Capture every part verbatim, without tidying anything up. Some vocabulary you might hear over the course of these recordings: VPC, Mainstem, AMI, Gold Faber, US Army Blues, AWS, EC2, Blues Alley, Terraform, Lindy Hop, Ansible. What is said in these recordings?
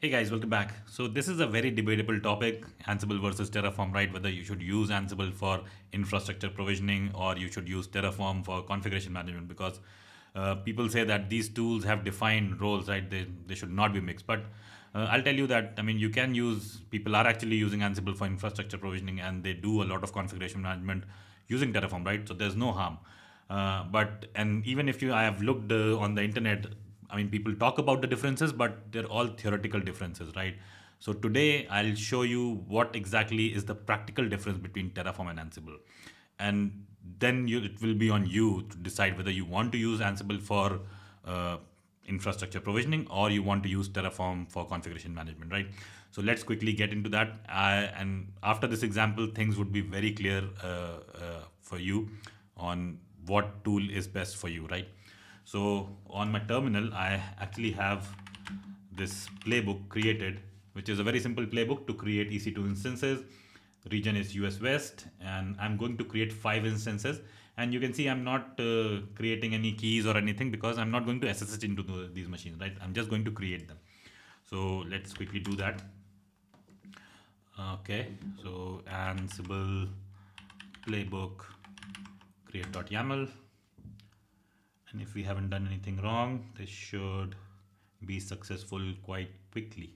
Hey guys, welcome back. So this is a very debatable topic, Ansible versus Terraform, right? Whether you should use Ansible for infrastructure provisioning or you should use Terraform for configuration management, because uh, people say that these tools have defined roles, right? They, they should not be mixed. But uh, I'll tell you that, I mean, you can use, people are actually using Ansible for infrastructure provisioning and they do a lot of configuration management using Terraform, right? So there's no harm. Uh, but, and even if you, I have looked uh, on the internet, I mean, people talk about the differences, but they're all theoretical differences, right? So today I'll show you what exactly is the practical difference between Terraform and Ansible. And then you, it will be on you to decide whether you want to use Ansible for uh, infrastructure provisioning or you want to use Terraform for configuration management, right? So let's quickly get into that. Uh, and after this example, things would be very clear uh, uh, for you on what tool is best for you, right? So on my terminal, I actually have this playbook created, which is a very simple playbook to create E C two instances. Region is U S West, and I'm going to create five instances. And you can see I'm not uh, creating any keys or anything because I'm not going to S S H into the, these machines, right? I'm just going to create them. So let's quickly do that. Okay, so Ansible playbook create.yaml. And if we haven't done anything wrong, this should be successful quite quickly.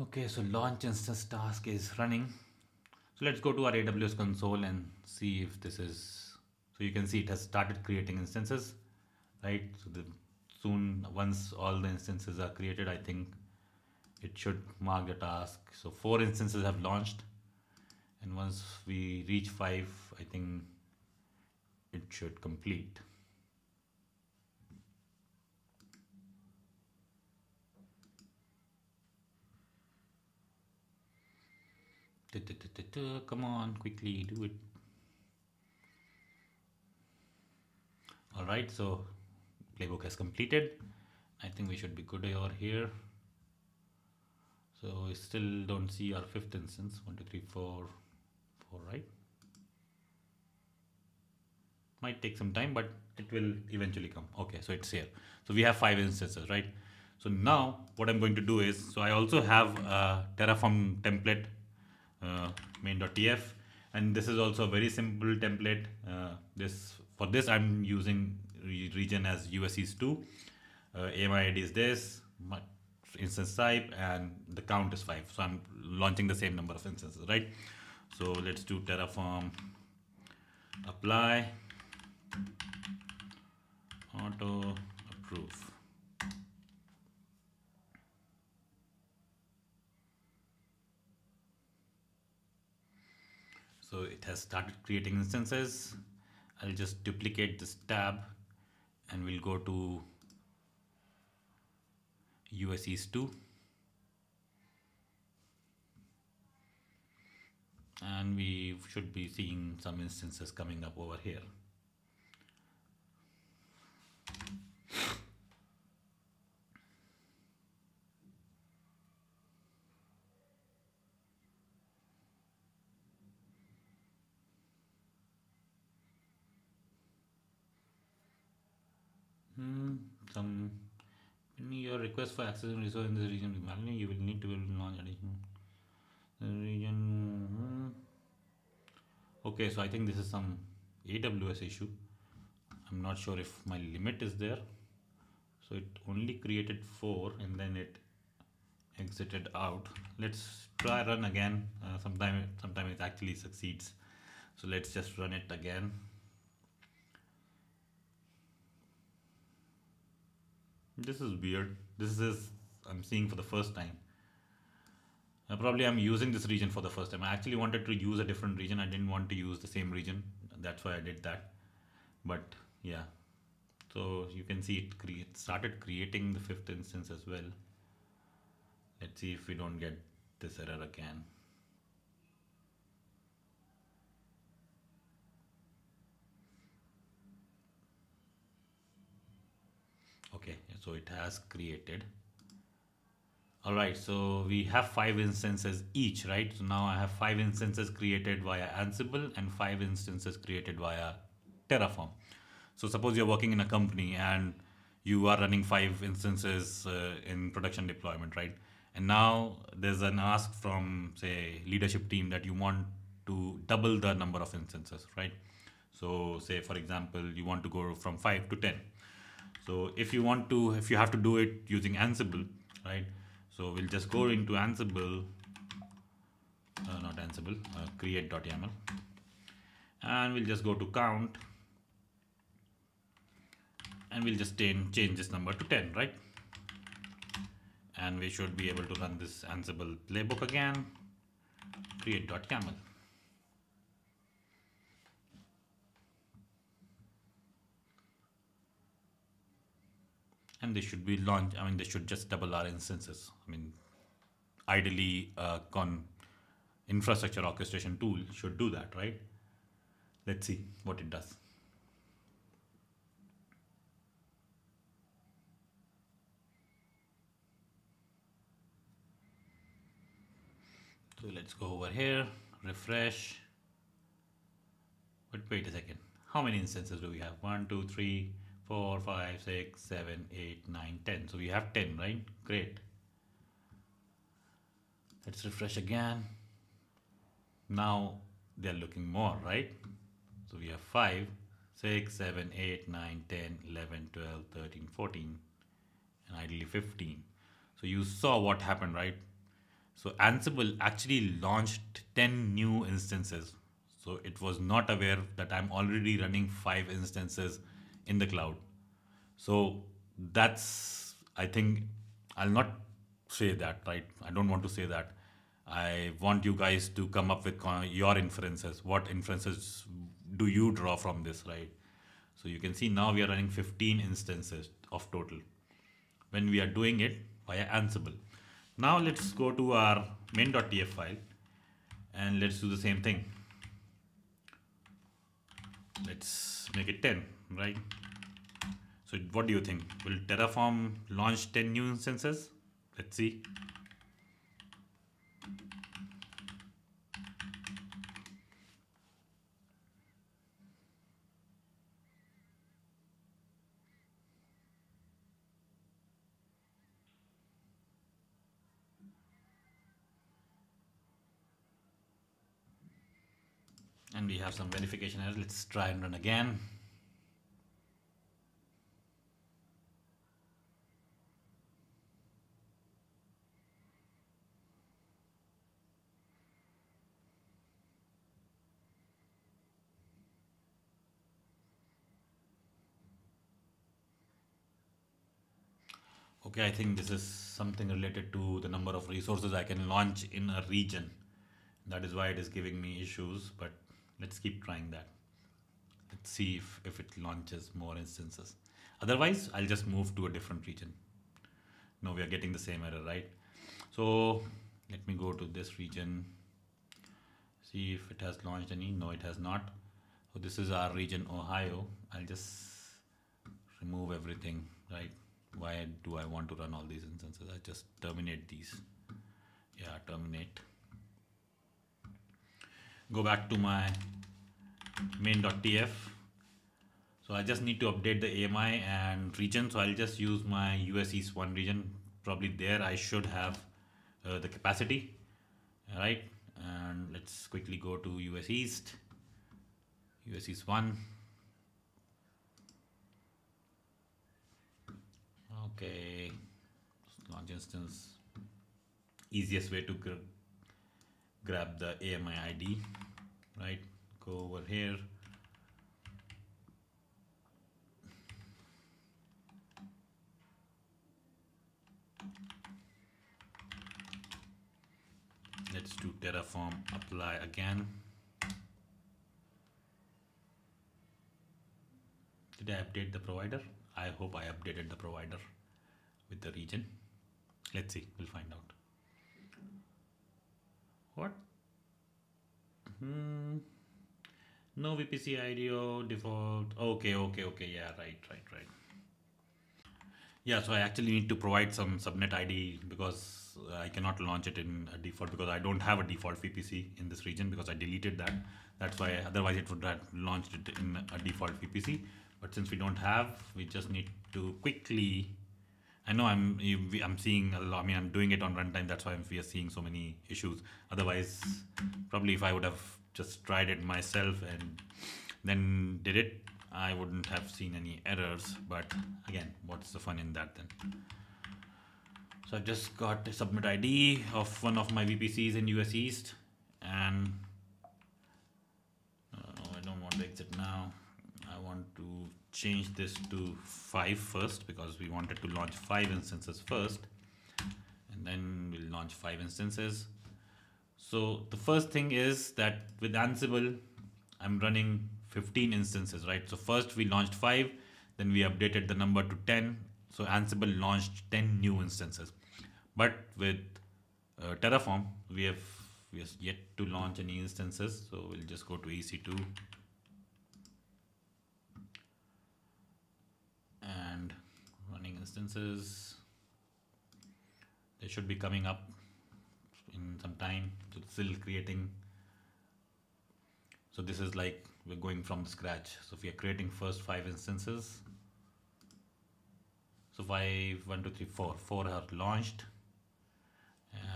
Okay, so launch instance task is running. So let's go to our A W S console and see if this is. So you can see it has started creating instances, right? So the, soon, once all the instances are created, I think it should mark the task. So four instances have launched. And once we reach five, I think it should complete. Come on, quickly do it. All right, so playbook has completed. I think we should be good over here. So we still don't see our fifth instance, one, two, three, four, four, right? Might take some time, but it will eventually come. Okay, so it's here. So we have five instances, right? So now what I'm going to do is, so I also have a Terraform template, uh, main.tf, and this is also a very simple template. Uh, this For this, I'm using region as U S East two, uh, A M I I D is this, my instance type, and the count is five. So I'm launching the same number of instances, right? So let's do Terraform apply, auto approve. So it has started creating instances. I'll just duplicate this tab and we'll go to U S East two. And we should be seeing some instances coming up over here. Some your request for access and resource in this region manually, you will need to launch additional region. Okay, so I think this is some A W S issue. I'm not sure if my limit is there. So it only created four and then it exited out. Let's try run again. Uh, sometime sometime it actually succeeds. So let's just run it again. This is weird. This is I'm seeing for the first time. Uh, probably I'm using this region for the first time. I actually wanted to use a different region. I didn't want to use the same region. That's why I did that. But yeah, so you can see it create, started creating the fifth instance as well. Let's see if we don't get this error again. Okay, so it has created All right, so we have five instances each, right? So now I have five instances created via Ansible and five instances created via Terraform. So suppose you're working in a company and you are running five instances uh, in production deployment, right? And now there's an ask from, say, leadership team that you want to double the number of instances, right? So say, for example, you want to go from five to ten. So if you want to, if you have to do it using Ansible, right? So we'll just go into Ansible, uh, not Ansible, uh, create.yaml, and we'll just go to count, and we'll just change this number to ten, right? And we should be able to run this Ansible playbook again, create.yaml. And they should be launched. I mean, they should just double our instances. I mean, ideally, uh, con infrastructure orchestration tool should do that, right? Let's see what it does. So let's go over here, refresh. But wait a second. How many instances do we have? One, two, three. four, five, six, seven, eight, nine, ten. So we have ten, right? Great. Let's refresh again. Now they're looking more, right? So we have five, six, seven, eight, nine, ten, eleven, twelve, thirteen, fourteen, and ideally fifteen. So you saw what happened, right? So Ansible actually launched ten new instances. So it was not aware that I'm already running five instances in the cloud. So that's, I think, I'll not say that, right? I don't want to say that. I want you guys to come up with your inferences. What inferences do you draw from this, right? So you can see now we are running fifteen instances of total when we are doing it via Ansible. Now let's go to our main.tf file and let's do the same thing. Let's make it ten, right? So what do you think? Will Terraform launch ten new instances? Let's see. And we have some verification error. Let's try and run again. Okay, I think this is something related to the number of resources I can launch in a region. That is why it is giving me issues, but let's keep trying that. Let's see if, if it launches more instances. Otherwise, I'll just move to a different region. No, we are getting the same error, right? So let me go to this region, see if it has launched any. No, it has not. So this is our region, Ohio. I'll just remove everything, right? Why do I want to run all these instances? I just terminate these. Yeah, terminate. Go back to my main.tf. So I just need to update the A M I and region. So I'll just use my U S East one region. Probably there I should have uh, the capacity. All right. And let's quickly go to U S East. U S East one. Okay, launch instance, easiest way to gr grab the A M I I D, right? Go over here. Let's do Terraform apply again. Did I update the provider? I hope I updated the provider with the region. Let's see, we'll find out. What? Hmm. No V P C I D O default. Okay, okay, okay. Yeah, right, right, right. Yeah, so I actually need to provide some subnet I D because I cannot launch it in a default because I don't have a default V P C in this region because I deleted that. That's why, otherwise it would have launched it in a default V P C. But since we don't have, we just need to quickly, I know I'm I'm seeing a lot, I mean, I'm doing it on runtime. That's why we are seeing so many issues. Otherwise, probably if I would have just tried it myself and then did it, I wouldn't have seen any errors. But again, what's the fun in that then? So I've just got a submit I D of one of my V P Cs in U S East, and oh, I don't want to exit now. I want to change this to five first because we wanted to launch five instances first, and then we'll launch five instances. So the first thing is that with Ansible, I'm running fifteen instances, right? So first we launched five, then we updated the number to ten. So Ansible launched ten new instances. But with uh, Terraform, we have, we have yet to launch any instances. So we'll just go to E C two. And running instances, they should be coming up in some time. So it's still creating. So this is like we're going from scratch. So if we are creating first five instances, so five, one, two, three, four, four are launched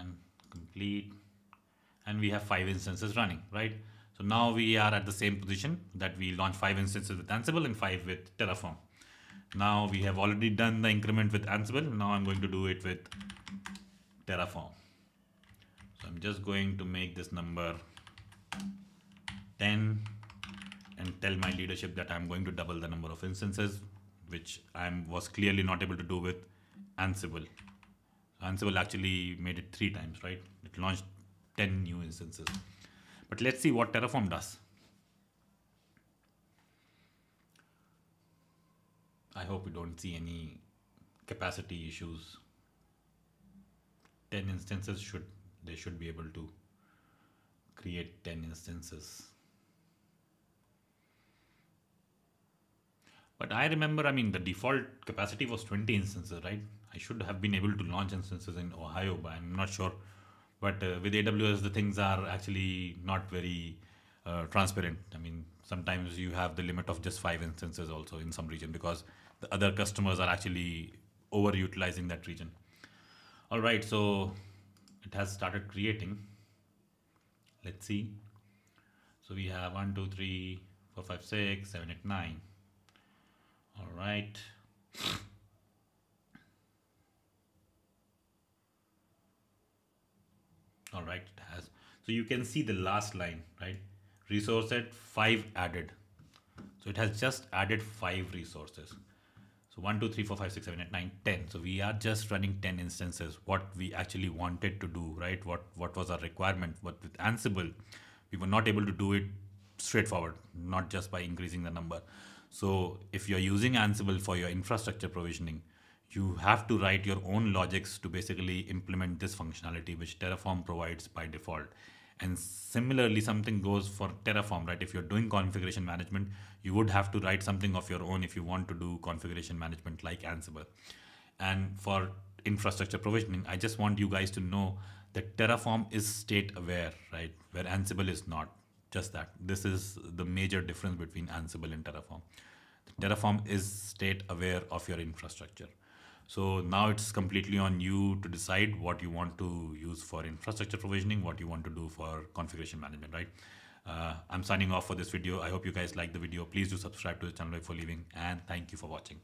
and complete, and we have five instances running, right? So now we are at the same position that we launched five instances with Ansible and five with Terraform. Now we have already done the increment with Ansible. Now I'm going to do it with Terraform. So I'm just going to make this number ten and tell my leadership that I'm going to double the number of instances, which I was clearly not able to do with Ansible. Ansible actually made it three times, right? It launched ten new instances. But let's see what Terraform does. I hope we don't see any capacity issues. ten instances, should they should be able to create ten instances. But I remember, I mean, the default capacity was twenty instances, right? I should have been able to launch instances in Ohio, but I'm not sure. But uh, with A W S, the things are actually not very uh, transparent. I mean, sometimes you have the limit of just five instances also in some region because the other customers are actually overutilizing that region. All right, so it has started creating. Let's see. So we have one, two, three, four, five, six, seven, eight, nine. All right. All right, it has. So you can see the last line, right? Resource at five added. So it has just added five resources. So one, two, three, four, five, six, seven, eight, nine, ten. So we are just running ten instances. What we actually wanted to do, right? What what was our requirement? But with Ansible, we were not able to do it straightforward, not just by increasing the number. So if you're using Ansible for your infrastructure provisioning, you have to write your own logics to basically implement this functionality, which Terraform provides by default. And similarly, something goes for Terraform, right? If you're doing configuration management, you would have to write something of your own if you want to do configuration management like Ansible. And for infrastructure provisioning, I just want you guys to know that Terraform is state aware, right? Where Ansible is not. Just that. This is the major difference between Ansible and Terraform. Terraform is state aware of your infrastructure. So now it's completely on you to decide what you want to use for infrastructure provisioning, what you want to do for configuration management, right? Uh, I'm signing off for this video. I hope you guys like the video. Please do subscribe to the channel before leaving, and thank you for watching.